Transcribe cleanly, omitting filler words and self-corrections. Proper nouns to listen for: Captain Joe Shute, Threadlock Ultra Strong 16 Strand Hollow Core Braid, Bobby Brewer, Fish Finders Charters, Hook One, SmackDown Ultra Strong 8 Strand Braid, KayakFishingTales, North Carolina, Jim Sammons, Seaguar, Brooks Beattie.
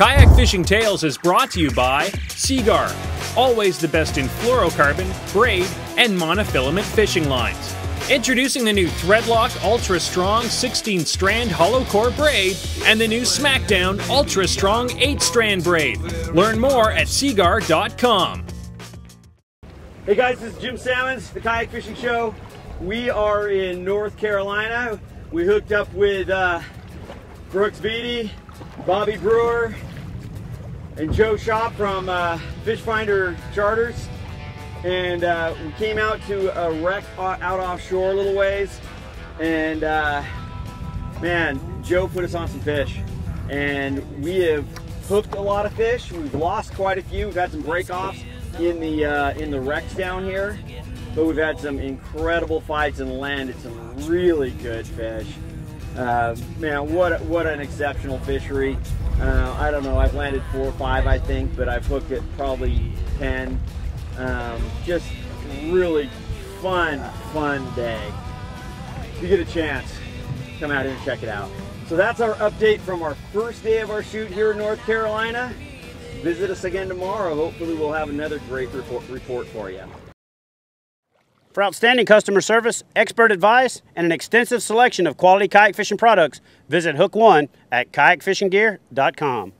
Kayak Fishing Tales is brought to you by Seaguar, always the best in fluorocarbon, braid, and monofilament fishing lines. Introducing the new Threadlock Ultra Strong 16 Strand Hollow Core Braid and the new SmackDown Ultra Strong 8 Strand Braid. Learn more at Seaguar.com. Hey guys, this is Jim Sammons, the Kayak Fishing Show. We are in North Carolina. We hooked up with Brooks Beattie, Bobby Brewer, and Joe Shute from Fish Finder Charters. And we came out to a wreck out offshore a little ways, and man, Joe put us on some fish. And we have hooked a lot of fish. We've lost quite a few. We've had some break-offs in the wrecks down here, but we've had some incredible fights and landed some really good fish. Man, what an exceptional fishery. I don't know, I've landed 4 or 5, I think, but I've hooked it probably 10. Just really fun day. If you get a chance, come out here and check it out. So that's our update from our first day of our shoot here in North Carolina. Visit us again tomorrow. Hopefully we'll have another great report for you. For outstanding customer service, expert advice, and an extensive selection of quality kayak fishing products, visit Hook One at kayakfishinggear.com.